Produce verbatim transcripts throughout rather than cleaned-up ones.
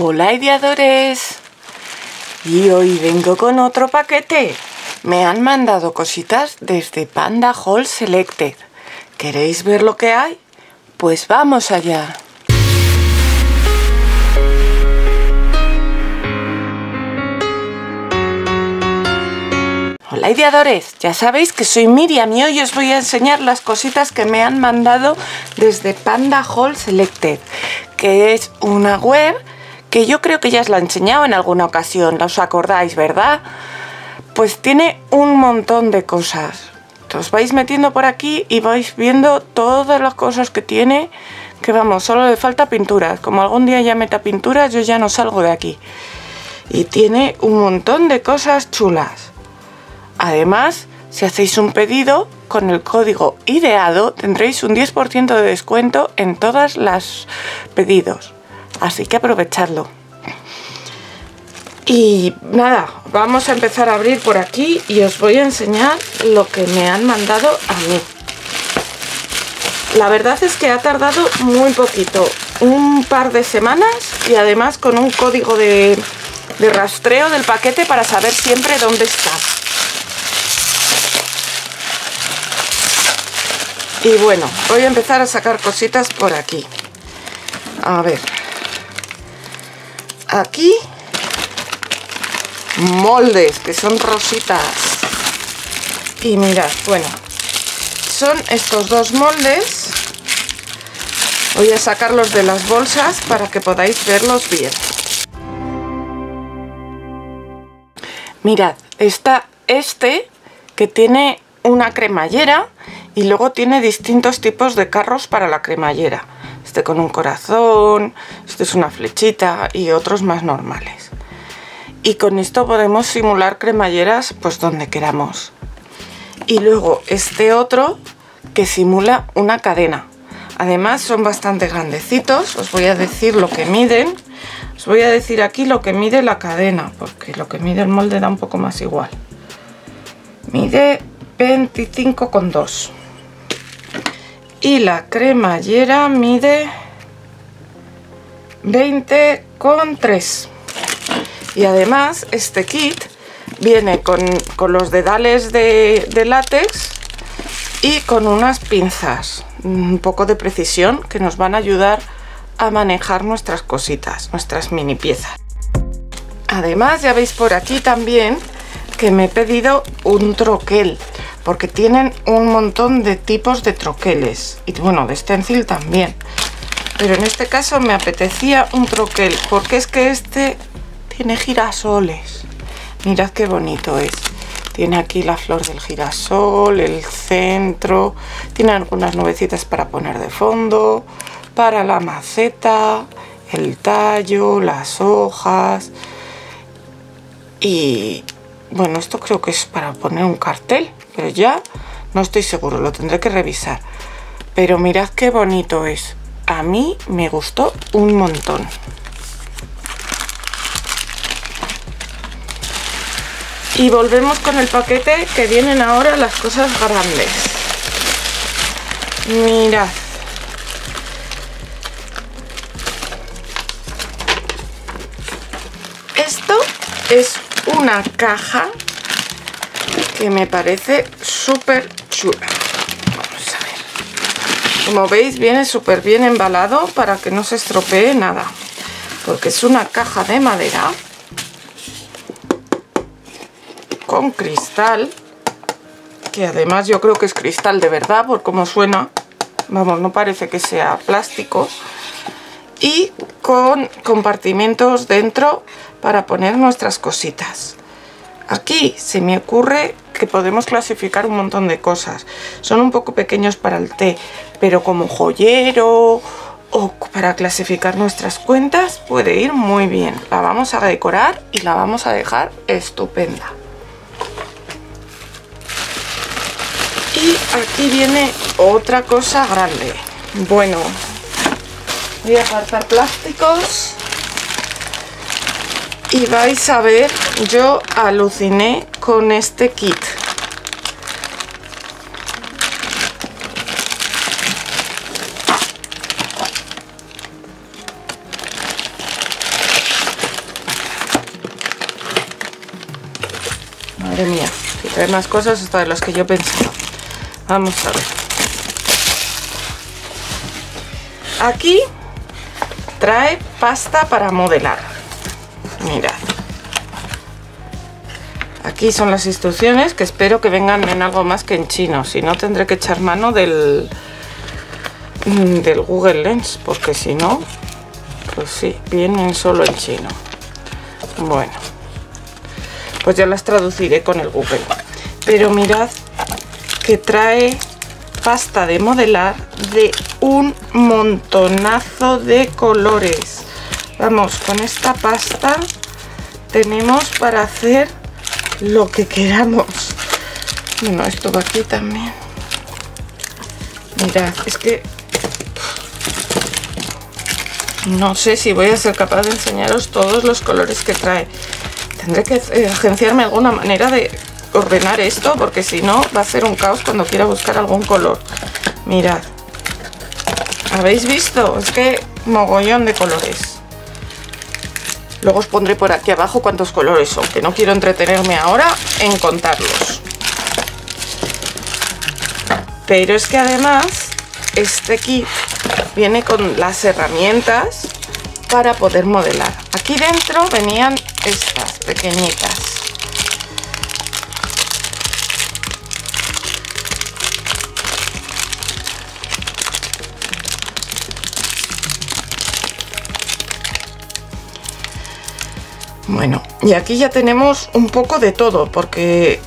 Hola ideadores, y hoy vengo con otro paquete. Me han mandado cositas desde PandaHall Selected. ¿Queréis ver lo que hay? Pues vamos allá. Hola ideadores, ya sabéis que soy Miriam y hoy os voy a enseñar las cositas que me han mandado desde PandaHall Selected, que es una web que yo creo que ya os la he enseñado en alguna ocasión, ¿os acordáis, verdad? Pues tiene un montón de cosas. Os vais metiendo por aquí y vais viendo todas las cosas que tiene, que vamos, solo le falta pinturas. Como algún día ya meta pinturas, yo ya no salgo de aquí. Y tiene un montón de cosas chulas. Además, si hacéis un pedido con el código IDEADO, tendréis un diez por ciento de descuento en todas las pedidos. Así que aprovechadlo. Y nada, vamos a empezar a abrir por aquí y os voy a enseñar lo que me han mandado a mí. La verdad es que ha tardado muy poquito, un par de semanas, y además con un código de, de rastreo del paquete para saber siempre dónde está. Y bueno, voy a empezar a sacar cositas por aquí. A ver, aquí moldes que son rositas, y mirad, bueno, son estos dos moldes. Voy a sacarlos de las bolsas para que podáis verlos bien. Mirad, está este que tiene una cremallera y luego tiene distintos tipos de carros para la cremallera. Este con un corazón, este es una flechita y otros más normales. Y con esto podemos simular cremalleras pues donde queramos. Y luego este otro que simula una cadena. Además son bastante grandecitos. Os voy a decir lo que miden. Os voy a decir aquí lo que mide la cadena, porque lo que mide el molde da un poco más igual. Mide veinticinco coma dos. Y la cremallera mide veinte coma tres. Y además este kit viene con, con los dedales de, de látex y con unas pinzas, un poco de precisión, que nos van a ayudar a manejar nuestras cositas, nuestras mini piezas. Además ya veis por aquí también que me he pedido un troquel, porque tienen un montón de tipos de troqueles, y bueno, de stencil también. Pero en este caso me apetecía un troquel, porque es que este tiene girasoles. Mirad qué bonito es. Tiene aquí la flor del girasol, el centro, tiene algunas nubecitas para poner de fondo, para la maceta, el tallo, las hojas. Y bueno, esto creo que es para poner un cartel, pero ya no estoy seguro, lo tendré que revisar. Pero mirad qué bonito es. A mí me gustó un montón. Y volvemos con el paquete, que vienen ahora las cosas grandes. Mirad. Esto es una caja que me parece súper chula. Vamos a ver. Como veis, viene súper bien embalado para que no se estropee nada, porque es una caja de madera con cristal, que además yo creo que es cristal de verdad por cómo suena. Vamos, no parece que sea plástico, y con compartimentos dentro para poner nuestras cositas. Aquí se me ocurre que podemos clasificar un montón de cosas. Son un poco pequeños para el té, pero como joyero o para clasificar nuestras cuentas puede ir muy bien. La vamos a decorar y la vamos a dejar estupenda. Y aquí viene otra cosa grande. Bueno, voy a apartar plásticos y vais a ver, yo aluciné con este kit. madre mía, si trae más cosas hasta de las que yo pensaba. Vamos a ver. Aquí trae pasta para modelar. Mirad. Aquí son las instrucciones, que espero que vengan en algo más que en chino. Si no, tendré que echar mano del, del Google Lens, porque si no, pues sí, vienen solo en chino. Bueno, pues ya las traduciré con el Google. Pero mirad que trae pasta de modelar de un montonazo de colores. Vamos, con esta pasta tenemos para hacer lo que queramos. Bueno, esto va aquí también. Mirad, es que no sé si voy a ser capaz de enseñaros todos los colores que trae. Tendré que eh, agenciarme alguna manera de ordenar esto, porque si no va a ser un caos cuando quiera buscar algún color. Mirad, ¿habéis visto? Es que mogollón de colores. Luego os pondré por aquí abajo cuántos colores son, que no quiero entretenerme ahora en contarlos. Pero es que además este kit viene con las herramientas para poder modelar. Aquí dentro venían estas pequeñitas. Bueno, y aquí ya tenemos un poco de todo, porque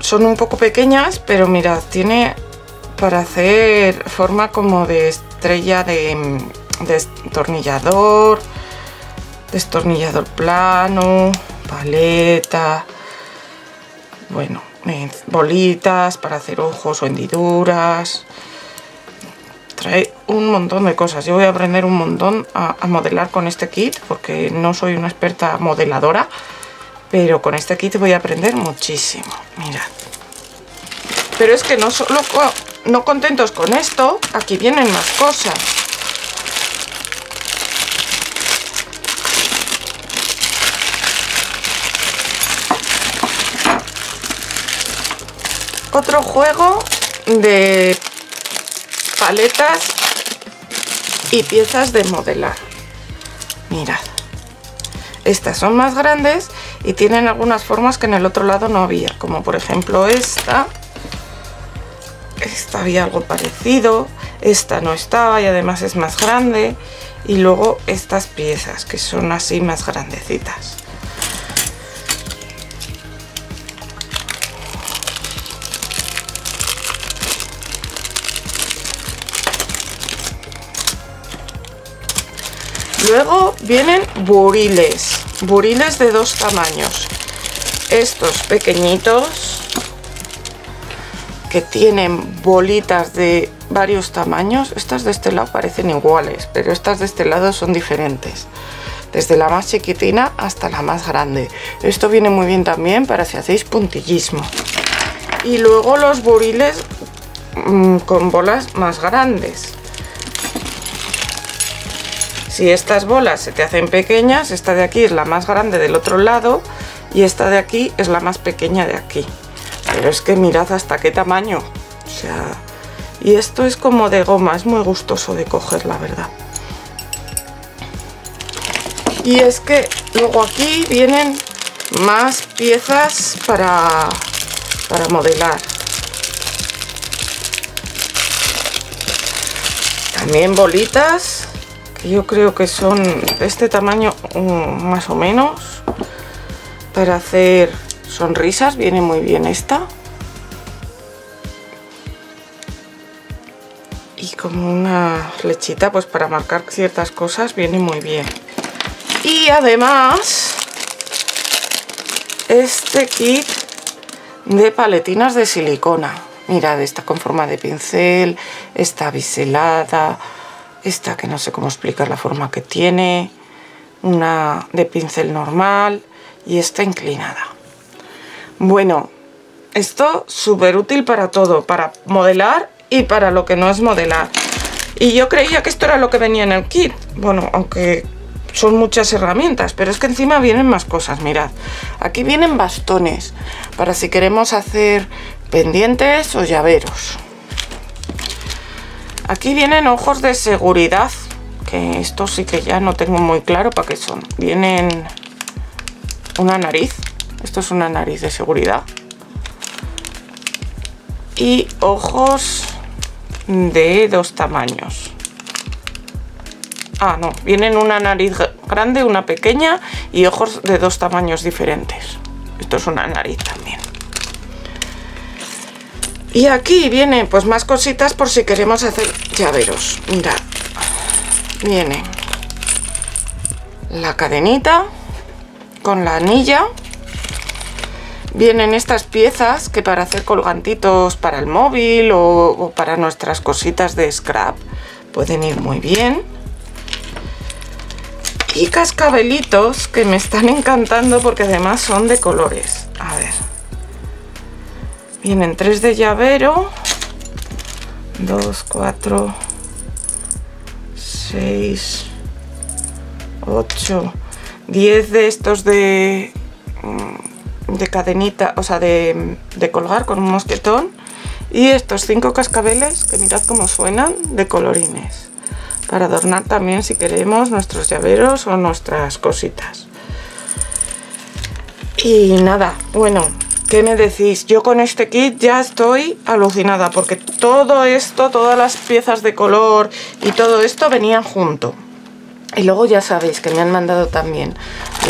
son un poco pequeñas, pero mirad, tiene para hacer forma como de estrella de destornillador, destornillador plano, paleta, bueno, eh, bolitas para hacer ojos o hendiduras. Trae un montón de cosas. Yo voy a aprender un montón a, a modelar con este kit, porque no soy una experta modeladora, pero con este kit voy a aprender muchísimo. Mirad. Pero es que no solo... No contentos con esto, aquí vienen más cosas. Otro juego de paletas y piezas de modelar. Mirad. Estas son más grandes y tienen algunas formas que en el otro lado no había, como por ejemplo esta. Esta había algo parecido, esta no estaba y además es más grande. Y luego estas piezas que son así más grandecitas. Luego vienen buriles, buriles de dos tamaños. Estos pequeñitos, que tienen bolitas de varios tamaños. Estas de este lado parecen iguales, pero estas de este lado son diferentes, desde la más chiquitina hasta la más grande. Esto viene muy bien también para si hacéis puntillismo. Y luego los buriles mmm, con bolas más grandes. Si estas bolas se te hacen pequeñas, esta de aquí es la más grande del otro lado y esta de aquí es la más pequeña de aquí. Pero es que mirad hasta qué tamaño, o sea, y esto es como de goma, es muy gustoso de coger, la verdad. Y es que luego aquí vienen más piezas para, para modelar. También bolitas, que yo creo que son de este tamaño más o menos, para hacer... sonrisas, viene muy bien esta. Y como una flechita, pues para marcar ciertas cosas, viene muy bien. Y además, este kit de paletinas de silicona. Mirad, esta con forma de pincel, esta biselada, esta que no sé cómo explicar la forma que tiene, una de pincel normal y esta inclinada. Bueno, esto súper útil para todo, para modelar y para lo que no es modelar. Y yo creía que esto era lo que venía en el kit. Bueno, aunque son muchas herramientas, pero es que encima vienen más cosas. Mirad, aquí vienen bastones para si queremos hacer pendientes o llaveros. Aquí vienen ojos de seguridad, que esto sí que ya no tengo muy claro para qué son. Vienen una nariz, esto es una nariz de seguridad, y ojos de dos tamaños. Ah, no, vienen una nariz grande, una pequeña y ojos de dos tamaños diferentes. Esto es una nariz también. Y aquí vienen pues más cositas por si queremos hacer llaveros. Mirad, viene la cadenita con la anilla. Vienen estas piezas que para hacer colgantitos para el móvil o, o para nuestras cositas de scrap pueden ir muy bien. Y cascabelitos que me están encantando porque además son de colores. A ver, vienen tres de llavero, dos, cuatro, seis, ocho, diez de estos de, de cadenita, o sea, de, de colgar con un mosquetón, y estos cinco cascabeles que mirad cómo suenan, de colorines, para adornar también si queremos nuestros llaveros o nuestras cositas. Y nada, bueno, ¿qué me decís? Yo con este kit ya estoy alucinada porque todo esto, todas las piezas de color y todo esto venían junto. Y luego ya sabéis que me han mandado también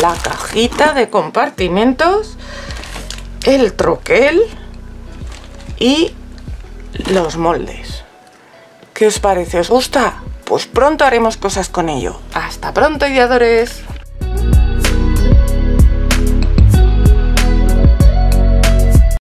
la cajita de compartimentos, el troquel y los moldes. ¿Qué os parece? ¿Os gusta? Pues pronto haremos cosas con ello. ¡Hasta pronto, ideadores!